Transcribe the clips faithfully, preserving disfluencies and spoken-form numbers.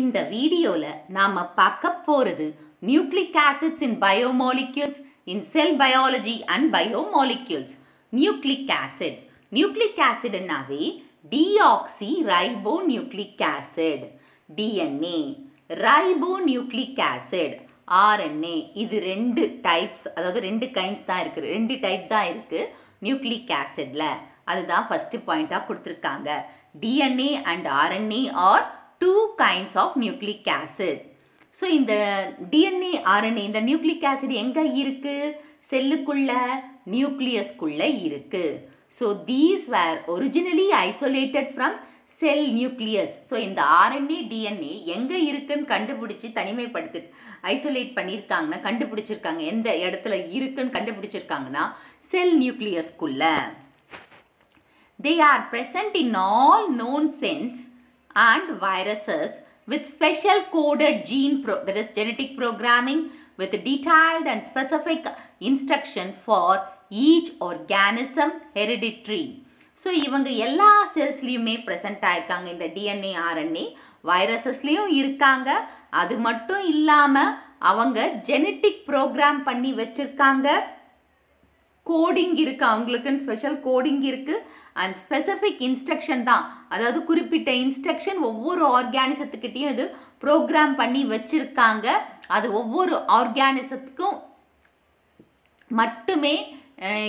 இந்த வீடியோல நாம பார்க்க போறது nucleic acids in biomolecules in cell biology and biomolecules. Nucleic acid. Nucleic acid என்னாவே deoxyribonucleic acid D N A, ribonucleic acid R N A. இது ரெண்டு types, அதாவது ரெண்டு kinds தான் இருக்கு, ரெண்டு type தான் இருக்கு nucleic acidல. அதுதான் first point ஆ கொடுத்திருக்காங்க. D N A and R N A are two kinds of nucleic acid. So, in the D N A, R N A, in the nucleic acid எங்க இருக்கு? செல்லுக்குள்ள, nucleus குள்ள இருக்கு. So, these were originally isolated from cell nucleus. So, in the R N A, D N A, எங்க இருக்குன்னு கண்டுபிடிச்சு தனிமைப்படுத்து isolate பண்ணியிருக்காங்கன்னா கண்டுபிடிச்சிருக்காங்க, எந்த இடத்துல இருக்குன்னு கண்டுபிடிச்சிருக்காங்கன்னா cell nucleus குள்ள. They are present in all known cells and viruses with special coded gene, pro that is genetic programming with detailed and specific instruction for each organism hereditary. So, இவங்க எல்லா செல்ஸ்லியுமே present ஆயிருக்காங்க, இந்த D N A, R N A, வைரஸஸ்லியும் இருக்காங்க. அது மட்டும் இல்லாம அவங்க genetic program பண்ணி வச்சிருக்காங்க, coding இருக்கு, அவங்களுக்குன்னு special coding இருக்கு and specific instruction தான், அதாவது குறிப்பிட்ட instruction ஒவ்வொரு ஆர்கானிசத்துக்கிட்டையும் இது ப்ரோக்ராம் பண்ணி வச்சிருக்காங்க. அது ஒவ்வொரு ஆர்கானிசத்துக்கும் மட்டுமே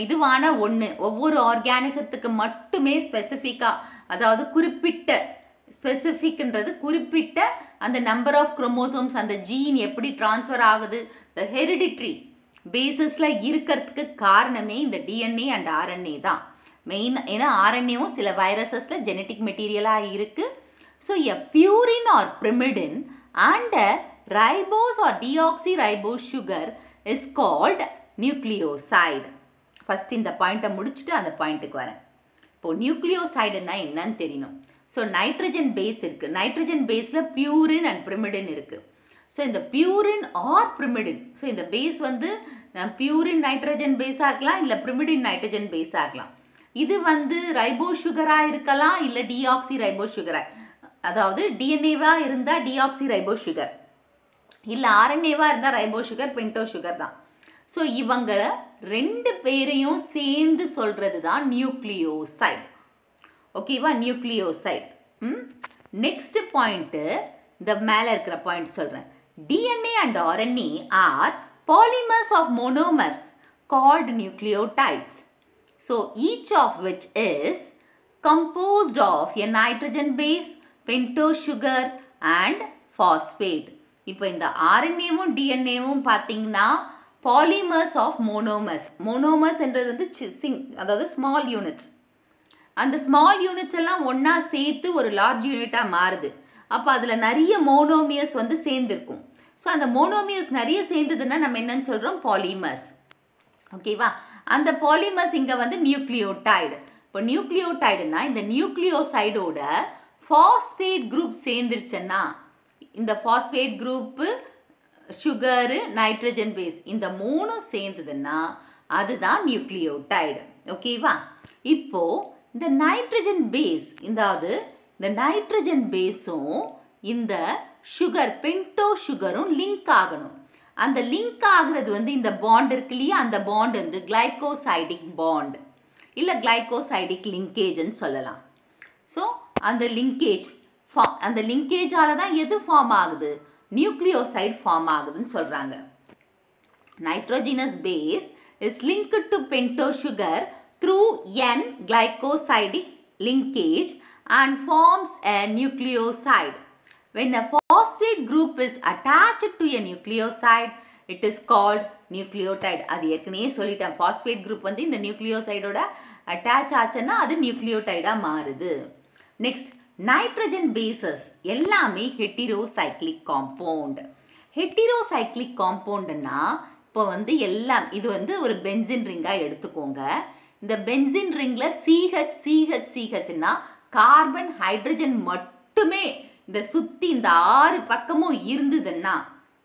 இதுவான ஒன்று, ஒவ்வொரு ஆர்கானிசத்துக்கு மட்டுமே ஸ்பெசிஃபிக்காக, அதாவது குறிப்பிட்ட ஸ்பெசிஃபிக்ன்றது குறிப்பிட்ட அந்த நம்பர் ஆஃப் குரோமோசோம்ஸ் அந்த ஜீன் எப்படி டிரான்ஸ்ஃபர் ஆகுது த ஹெரிடிட்ரி பேசிஸில் இருக்கிறதுக்கு காரணமே இந்த D N A and R N A தான் மெயின். ஏன்னா R N Aவும் சில வைரஸஸில் ஜெனட்டிக் மெட்டீரியலாக இருக்குது. So a purine or pyrimidine and ribose or deoxy ribose sugar is called nucleoside. First இந்த பாயிண்ட்டை முடிச்சுட்டு அந்த பாயிண்ட்டுக்கு வரேன். இப்போது நியூக்ளியோசைடுன்னா என்னன்னு தெரியணும். ஸோ நைட்ரஜன் பேஸ் இருக்குது, நைட்ரஜன் பேஸில் பியூரின் அண்ட் பிரிமிடின் இருக்குது. ஸோ இந்த பியூரின் ஆர் பிரிமிடின், ஸோ இந்த பேஸ் வந்து பியூரின் நைட்ரஜன் பேஸாக இருக்கலாம், இல்லை பிரிமிடின் நைட்ரஜன் பேஸாக இருக்கலாம். இது வந்து ரைபோ சுகராக இருக்கலாம், இல்லை டிஆக்சி ரைபோ சுகராக, அதாவது டிஎன்ஏவாக இருந்தால் டிஆக்சி ரைபோ சுகர், இல்லை ஆர்என்ஏவாக இருந்தால் ரைபோ சுகர் பென்டோ சுகர் தான். ஸோ இவங்க ரெண்டு பேரையும் சேர்ந்து சொல்கிறது தான் நியூக்ளியோசைட். ஓகேவா, நியூக்ளியோசைட். ம், நெக்ஸ்ட் பாயிண்ட்டு இந்த மேலே இருக்கிற பாயிண்ட் சொல்கிறேன். D N A and R N A are polymers of monomers called nucleotides. So, each of which is composed of a nitrogen base, pentose sugar and phosphate. இப்போ இந்த R N A-வும் D N A-வும் பார்த்தீங்கன்னா polymers of monomers. Monomers என்றது வந்து அதாவது small units. அந்த small units எல்லாம் ஒன்றா சேர்த்து ஒரு large unit-ஆக மாறுது. அப்போ அதில் நிறைய மோனோமியஸ் வந்து சேர்ந்துருக்கும். ஸோ அந்த மோனோமியஸ் நிறைய சேர்ந்ததுன்னா நம்ம என்னன்னு சொல்கிறோம், பாலிமர்ஸ். ஓகேவா, அந்த பாலிமர்ஸ் இங்கே வந்து நியூக்ளியோடைடு. இப்போ நியூக்ளியோடைடுனா இந்த நியூக்ளியோசைடோட ஃபாஸ்பேட் குரூப் சேர்ந்துருச்சுன்னா, இந்த phosphate group, sugar, nitrogen base, இந்த மூணும் சேர்ந்ததுன்னா அதுதான் நியூக்ளியோடைடு. ஓகேவா, இப்போது இந்த நைட்ரஜன் பேஸ், இதாவது இந்த நைட்ரஜன் பேஸும் இந்த சுகர் பென்டோ சுகரும் லிங்க் ஆகணும். அந்த லிங்க் ஆகிறது வந்து இந்த பாண்ட் இருக்கு இல்லையா, அந்த பாண்ட் வந்து கிளைகோசைடிக் பாண்ட், இல்லை கிளைகோசைடிக் லிங்கேஜ்னு சொல்லலாம். ஸோ அந்த லிங்கேஜ் ஃபா அந்த லிங்கேஜால் தான் எது ஃபார்ம் ஆகுது, நியூக்ளியோசைட் ஃபார்ம் ஆகுதுன்னு சொல்கிறாங்க. Nitrogenous base is link to pento sugar through N glycosidic linkage and forms a nucleoside. When a phosphate group is attached to a nucleoside, it is called nucleotide. அது ஏற்கனவே சொல்லிட்டேன், phosphate group வந்து இந்த nucleoside-ஓட attach ஆச்சுன்னா அது nucleotide-ஆ மாறுது. Next, nitrogen bases எல்லாமே heterocyclic compound. Heterocyclic compound-னா இப்போ வந்து எல்லாம் இது வந்து ஒரு பென்சின் ரிங்காக எடுத்துக்கோங்க. இந்த பென்சின் ரிங்கில் சிஹெச் சிஹெச் சிஹெச்னா கார்பன் ஹைட்ரஜன் மட்டுமே இந்த சுற்றி இந்த ஆறு பக்கமும் இருந்ததுன்னா,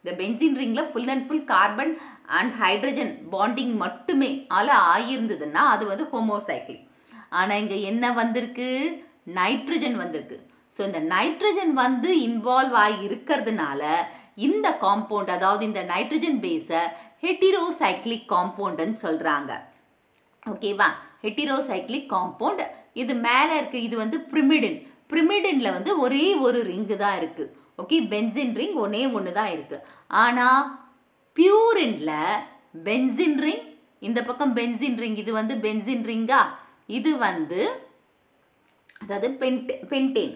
இந்த பென்சின் ரிங்கில் full and full carbon and hydrogen bonding மட்டுமே ஆல ஆகியிருந்ததுன்னா அது வந்து ஹோமோசைக்கிள். ஆனால் இங்கே என்ன வந்திருக்கு, நைட்ரஜன் வந்திருக்கு. So, இந்த nitrogen வந்து involve ஆகி இருக்கிறதுனால இந்த compound, அதாவது இந்த nitrogen base heterocyclic compound ன்னு சொல்றாங்க. ஓகேவா? heterocyclic compound. இது மேல இருக்கு, இது வந்து pyrimidine. Pyrimidine வந்து ஒரே ஒரு ring தான் இருக்கு. ஓகே, பென்சீன் ring ஒரே ஒன்று தான் இருக்கு. ஆனா பியூரின்ல பென்சீன் ring, இந்த பக்கம் பென்சீன் ring, இது வந்து பென்சீன் ரிங்கா, இது வந்து அதாவது பென்டேன்.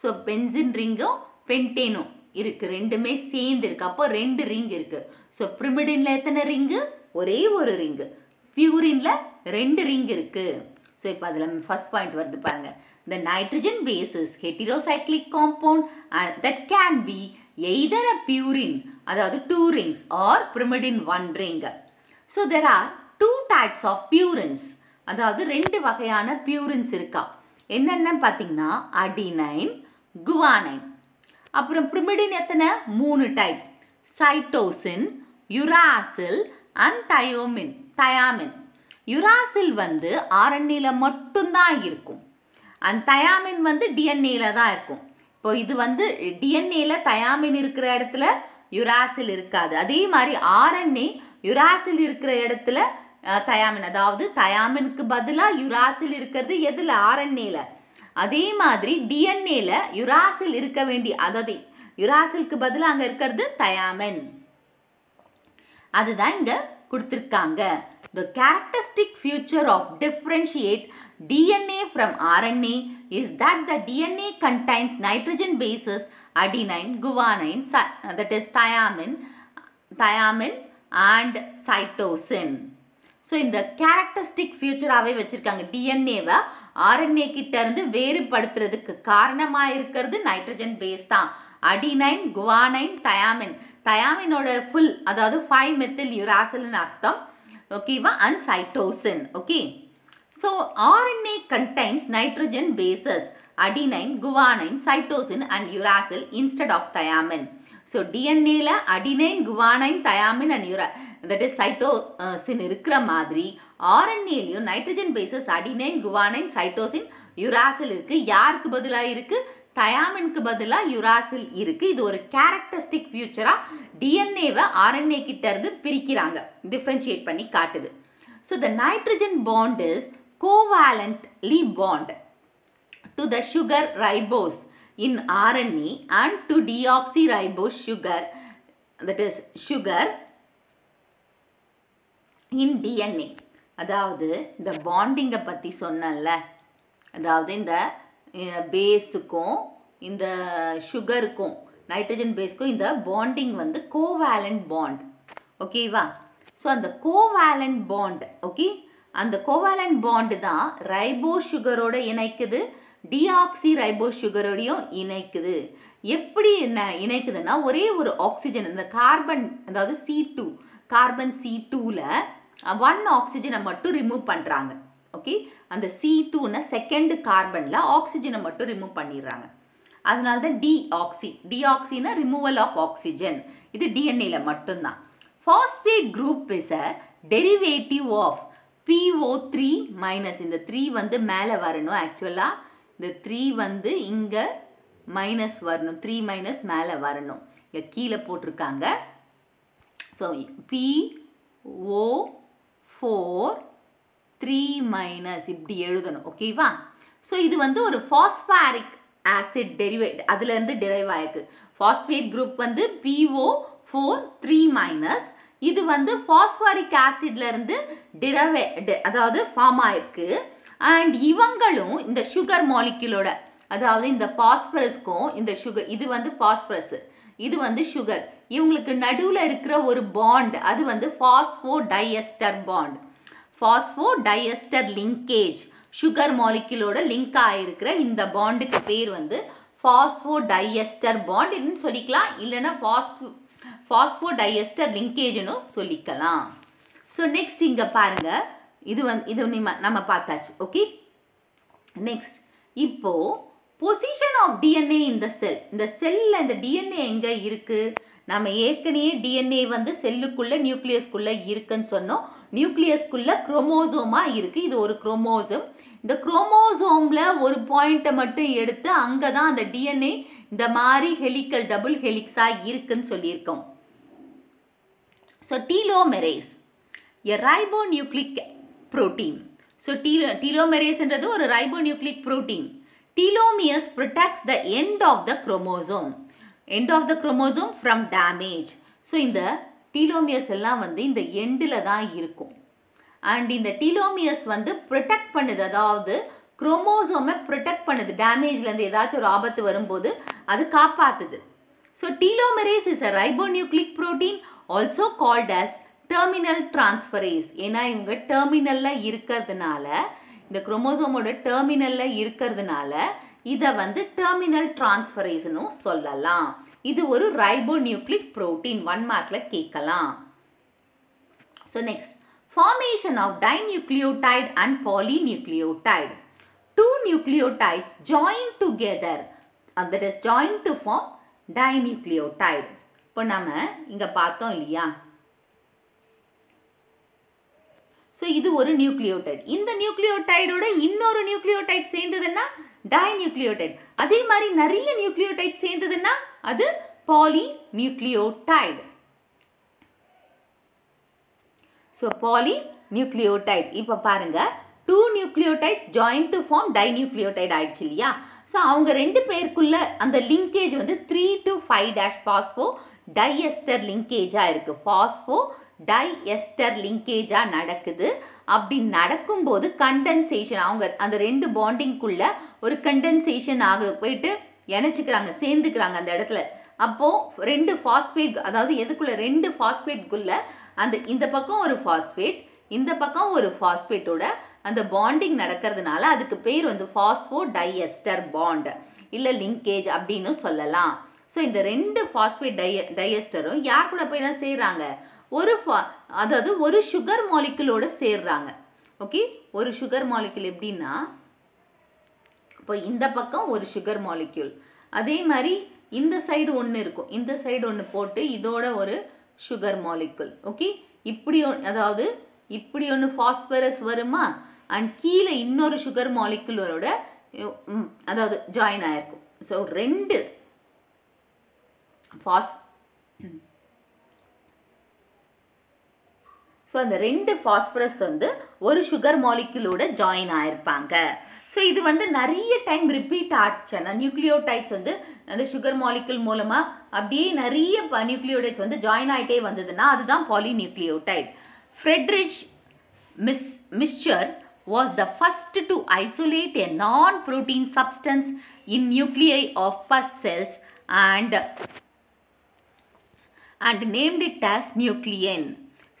ஸோ பென்சீன் ரிங்கும் பென்டேனும் இருக்கு, ரெண்டுமே சேர்ந்து இருக்கு. அப்போ ரெண்டு ரிங் இருக்கு. ஸோ பிரிமிடின்ல எத்தனை ரிங்கு? ஒரே ஒரு ரிங்கு. பியூரின்ல ரெண்டு ரிங் இருக்கு. ஸோ இப்போ அதில் ஃபர்ஸ்ட் பாயிண்ட் வருது பாருங்க. The nitrogen base is heterocyclic compound and that can be either a purine, அதாவது two rings, or pyrimidine one ring. So there are two types of purines. அதாவது ரெண்டு வகையான purines இருக்கா. என்னென்ன பார்த்தீங்கன்னா அடினைன், குவானைன். அப்புறம் பிரிமிடின் எத்தனை? மூணு type. Cytosine, uracil and thymine thymine. Uracil வந்து ஆர்என்ஏல மட்டும்தான் இருக்கும், அண்ட் தயாமின் வந்து டிஎன்ஏல தான் இருக்கும். இப்போ இது வந்து டிஎன்ஏல தயாமின் இருக்கிற இடத்துல யுராசில் இருக்காது. அதே மாதிரி ஆர்என்ஏ யுராசில் இருக்கிற இடத்துல தயாமின், அதாவது தயாமினுக்கு பதிலாக யுராசில் இருக்கிறது எதில்? ஆர்என்ஏல. அதே மாதிரி டிஎன்ஏல யுராசில் இருக்க வேண்டிய, அதாவது யுராசிலுக்கு பதிலாக அங்கே இருக்கிறது தயாமின். அதுதான் இங்கே கொடுத்துருக்காங்க. The characteristic feature of differentiate D N A from R N A is that the D N A contains nitrogen bases adenine, guanine, that is thymine, thymine and cytosine. So இந்த characteristic ஃபியூச்சராகவே வச்சுருக்காங்க. டிஎன்ஏவை RNA கிட்டேருந்து வேறுபடுத்துறதுக்கு காரணமாக இருக்கிறது nitrogen base தான். Adenine, guanine, thymine. தயாமினோட ஃபுல் அதாவது ஃபைவ் மெத்தில் யுராசில்னு அர்த்தம். ஓகேவா? And cytosine. Okay, so RNA contains nitrogen bases adenine, guanine, cytosine and uracil instead of thymine. So டிஎன்ஏல அடினைன், குவானைன், தயாமின் அண்ட் யுரா that is சைட்டோசின் இருக்கிற மாதிரி ஆர்என்ஏலையும் nitrogen bases adenine, guanine, cytosine, uracil இருக்கு. யாருக்கு பதிலாக இருக்கு? தயாமினுக்கு பதிலாக யுராசில் இருக்கு. இது ஒரு கேரக்டரிஸ்டிக் ஃபியூச்சரா டிஎன்ஏவை ஆர்என்ஏ கிட்ட இருந்து பிரிக்கிறாங்க, டிஃபரன்ஷியேட் பண்ணி காட்டுது. So the nitrogen bond is covalently bond to the sugar ribose in RNA and to deoxyribose sugar that is sugar in DNA. அதாவது இந்த பாண்டிங்கை பற்றி சொன்னல, அதாவது இந்த பேஸுக்கும் இந்த சுகருக்கும் நைட்ரஜன் பேஸுக்கும் இந்த பாண்டிங் வந்து கோவேலண்ட் பாண்ட். ஓகேவா? ஸோ அந்த கோவேலண்ட் பாண்ட், ஓகே, அந்த கோவேலண்ட் பாண்டு தான் ரைபோ சுகரோட இணைக்குது, டிஆக்சி ரைபோ சுகரோடையும் இணைக்குது. எப்படி இணைக்குதுன்னா ஒரே ஒரு ஆக்சிஜன், இந்த கார்பன், அதாவது சி டூ, கார்பன் சி டூவில் ஒன் ஆக்சிஜனை மட்டும் ரிமூவ் பண்ணுறாங்க. ஓகே, அந்த சி டூன்னு செகண்ட் கார்பனில் ஆக்சிஜனை மட்டும் ரிமூவ் பண்ணிடுறாங்க. அதனால தான் டிஆக்சி. டிஆக்சின்னா ரிமூவல் ஆஃப் ஆக்சிஜன். இது டிஎன்ஏல மட்டும்தான். Phosphate group is a derivative of PO three minus. இந்த த்ரீ வந்து மேலே வரணும். ஆக்சுவலாக இந்த த்ரீ வந்து இங்கே மைனஸ் வரணும், த்ரீ மைனஸ் மேலே வரணும், இங்கே கீழே போட்டிருக்காங்க. So PO four three minus இப்படி எழுதணும். ஓகேவா? ஸோ இது வந்து ஒரு ஃபாஸ்பாரிக் ஆசிட் டெரிவேட், அதுலேருந்து டெரைவ் ஆயிருக்கு. ஃபாஸ்பேட் குரூப் வந்து பிஓ ஃபோர் த்ரீ மைனஸ், இது வந்து ஃபாஸ்பாரிக் ஆசிட்லேருந்து டிரைவே அதாவது ஃபார்ம் ஆயிருக்கு. அண்ட் இவங்களும் இந்த சுகர் மாலிக்யூலோட, அதாவது இந்த பாஸ்பரஸ்க்கும் இந்த சுகர், இது வந்து பாஸ்பரஸ், இது வந்து சுகர், இவங்களுக்கு நடுவில் இருக்கிற ஒரு பாண்ட், அது வந்து phosphodiester bond. Phosphodiester linkage, sugar மாலிக்யூலோட லிங்க் ஆகிருக்கிற இந்த பாண்டுக்கு பேர் வந்து பாஸ்போடைஎஸ்டர் பாண்ட் என்று சொல்லிக்கலாம். இல்லைன்னா பாஸ்போ பாஸ்போடைஎஸ்டர் லிங்கேஜ்னு சொல்லிக்கலாம். ஸோ நெக்ஸ்ட் இங்கே பாருங்கள், இது வந்து இது நம்ம பார்த்தாச்சு. ஓகே, நெக்ஸ்ட் இப்போது பொசிஷன் ஆஃப் டிஎன்ஏ இந்த செல். இந்த செல்லில் இந்த டிஎன்ஏ எங்கே இருக்குது? நம்ம ஏற்கனவே டிஎன்ஏ வந்து செல்லுக்குள்ளே, நியூக்ளியஸ்குள்ளே இருக்குன்னு சொன்னோம். நியூக்ளியஸ்க்குள்ள குரோமோசோமா இருக்குது. இது ஒரு குரோமோசோம். இந்த குரோமோசோமில் ஒரு பாயிண்ட்டை மட்டும் எடுத்து அங்கே தான் அந்த டிஎன்ஏ இந்த மாதிரி ஹெலிக்கல் டபுள் ஹெலிக்ஸாக இருக்குன்னு சொல்லியிருக்கோம். So telomerase a ribonucleic protein. So T டீலோமெரேஸ்ன்றது ஒரு ribonucleic protein. Telomeres protects the end of the chromosome, end of the chromosome from damage. So, in the telomeres எல்லாம் வந்து இந்த endல தான் இருக்கும். And இந்த telomeres வந்து protect பண்ணுது, அதாவது chromosome protect பண்ணுது, damageல இருந்து ஏதாச்சும் ஒரு ஆபத்து வரும்போது அது காப்பாத்துது. So, telomerase is a ribonucleic protein also called as terminal transferase. ஏன்னா இவங்க terminalல இருக்கிறதுனால இந்த குரோமோசோமோட டெர்மினல்ல இருக்கிறதுனால இதை வந்து டெர்மினல் டிரான்ஸ்ஃபரேஸ்னு சொல்லலாம். இது ஒரு ரைபோநியூக்ளிக் புரோட்டீன், ஒன் மார்க்ல கேட்கலாம். So next formation of dinucleotide and polynucleotide. Two nucleotides join together, that is join to form dinucleotide. இப்போ நம்ம இங்கே பார்த்தோம் இல்லையா, ஸோ இது ஒரு நியூக்ளியோடைட். இந்த நியூக்ளியோடைடோட இன்னொரு நியூக்ளியோடைட் சேர்ந்ததுன்னா டைநியூக்ளியோடைட். அதே மாதிரி நிறைய நியூக்ளியோடைட் சேர்ந்ததுன்னா அது பாலிநியூக்ளியோடைட். So polynucleotide. இப்போ பாருங்க, two nucleotides join to form dinucleotide ஆயிடுச்சு இல்லையா. ஸோ அவங்க ரெண்டு பேருக்குள்ள அந்த லிங்கேஜ் வந்து three to five dash phosphodiester லிங்கேஜாக இருக்கு. பாஸ்போ டைஎஸ்டர் லிங்கேஜாக நடக்குது. அப்படி நடக்கும்போது கண்டென்சேஷன், அவங்க அந்த ரெண்டு பாண்டிங்குள்ள ஒரு கண்டென்சேஷன் ஆக போயிட்டு இணைச்சிக்கிறாங்க, சேர்ந்துக்கிறாங்க அந்த இடத்துல. அப்போது ரெண்டு ஃபாஸ்பேட், அதாவது எதுக்குள்ள ரெண்டு ஃபாஸ்பேட்குள்ள அந்த இந்த பக்கம் ஒரு ஃபாஸ்பேட் இந்த பக்கம் ஒரு ஃபாஸ்பேட்டோட அந்த பாண்டிங் நடக்கிறதுனால அதுக்கு பேர் வந்து ஃபாஸ்போ டைஎஸ்டர் பாண்ட் இல்லை லிங்கேஜ் அப்படின்னு சொல்லலாம். ஸோ இந்த ரெண்டு ஃபாஸ்பேட் டை டைஎஸ்டரும் யார் கூட போய் தான் சேர்றாங்க, ஒரு ஃபா அதாவது ஒரு சுகர் மாலிக்குலோடு சேர்றாங்க. ஓகே, ஒரு சுகர் மாலிக்யூல் எப்படின்னா, இப்போ இந்த பக்கம் ஒரு சுகர் மாலிக்யூல், அதே மாதிரி இந்த சைடு ஒன்று இருக்கும், இந்த சைடு ஒன்று போட்டு இதோட ஒரு சுகர் மாலிக்யூல். ஓகே, இப்படி அதாவது இப்படி ஒன்று ஃபாஸ்பரஸ் வருமா, அண்ட் கீழே இன்னொரு சுகர் மாலிக்குலோட அதாவது ஜாயின் ஆகிருக்கும். ஸோ ரெண்டு ஃபாஸ் ஸோ அந்த ரெண்டு ஃபாஸ்பரஸ் வந்து ஒரு சுகர் மாலிக்யூலோட ஜாயின் ஆகிருப்பாங்க. ஸோ இது வந்து நிறைய டைம் ரிப்பீட் ஆச்சுன்னா நியூக்ளியோடைட்ஸ் வந்து அந்த சுகர் மாலிக்யூல் மூலமாக அப்படியே நிறைய நியூக்ளியோடைட்ஸ் வந்து ஜாயின் ஆகிட்டே வந்ததுன்னா அதுதான் polynucleotide. Friedrich Mies Miescher was the first to isolate a non protein substance in nuclei of pus cells and and named it as nuclein.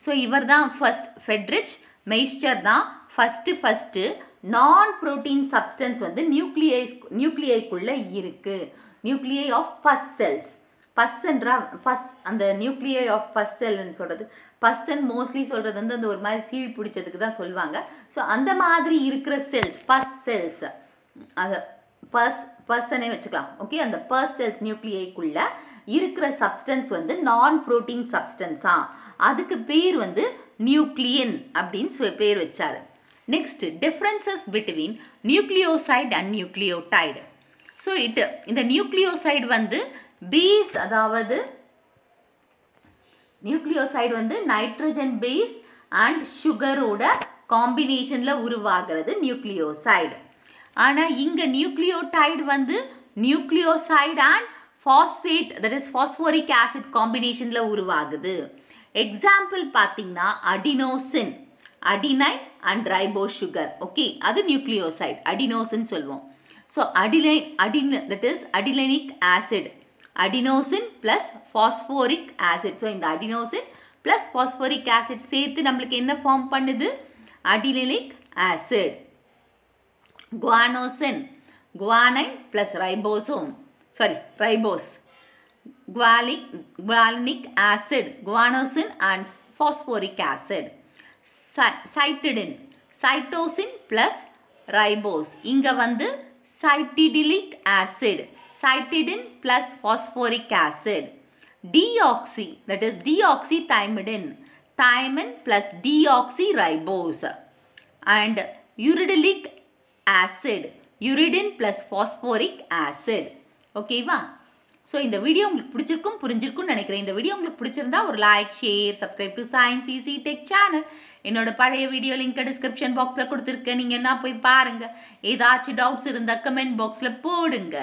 So இவர் தான் ஃபர்ஸ்ட், ஃப்ரெட்ரிச் மியஸ்சர் தான் first first non protein substance வந்து nuclei நியூக்ளியைக்குள்ளே இருக்குது, nuclei of pus cells. பஸ்ஸன்றா pus, அந்த nuclei of bus செல்னு சொல்கிறது, பஸ்ஸன் mostly சொல்கிறது வந்து அந்த ஒரு மாதிரி சீழ் பிடிச்சதுக்கு தான் சொல்லுவாங்க. ஸோ அந்த மாதிரி இருக்கிற செல்ஸ் பஸ் செல்ஸ், அந்த பஸ் பர்சனே வச்சுக்கலாம். ஓகே, அந்த பஸ் செல்ஸ் நியூக்ளியைக்குள்ளே இருக்கிற சப்ஸ்டன்ஸ் வந்து நான் ப்ரோட்டீன் சப்ஸ்டன்ஸா, அதுக்கு பேர் வந்து நியூக்ளியன் அப்படின்னு பேர் வச்சார். Next differences between nucleoside and nucleotide. So it இந்த நியூக்ளியோசைடு வந்து பேஸ், அதாவது நியூக்ளியோசைடு வந்து நைட்ரஜன் பேஸ் அண்ட் சுகரோட காம்பினேஷனில் உருவாகிறது நியூக்ளியோசைடு. ஆனால் இங்கே நியூக்ளியோடைடு வந்து nucleoside and phosphate, that is phosphoric acid காம்பினேஷனில் உருவாகுது. எக்ஸாம்பிள் பார்த்தீங்கன்னா adenosine, adenine and ribo sugar. Okay, அது நியூக்ளியோசைட், அடினோசின் சொல்லுவோம். So adenine aden that is adenylic acid, adenosine plus phosphoric acid. So இந்த அடினோசின் ப்ளஸ் ஃபாஸ்போரிக் ஆசிட் சேர்த்து நம்மளுக்கு என்ன form பண்ணுது, adenylic acid. Guanosine, guanine plus ribosome sorry ribose, gualic gualinic acid, guanosine and phosphoric acid. Cytidine, cytosine plus ribose, இங்க வந்து cytidilic acid, cytidine plus phosphoric acid. Deoxy, that is deoxythymidine, thymine plus deoxyribose, and uridinic acid, uridine plus phosphoric acid. ஓகேவா? So இந்த video உங்களுக்கு பிடிச்சிருக்கும் புரிஞ்சிருக்கும்னு நினைக்கிறேன். இந்த video உங்களுக்கு பிடிச்சிருந்தா ஒரு like, share, subscribe to science easy tech channel. என்னோட பழைய வீடியோ லிங்க்கை டிஸ்கிரிப்ஷன் பாக்ஸில் கொடுத்துருக்கேன். நீங்கள் என்ன போய் பாருங்கள். ஏதாச்சும் டவுட்ஸ் இருந்தால் கமெண்ட் பாக்ஸில் போடுங்க.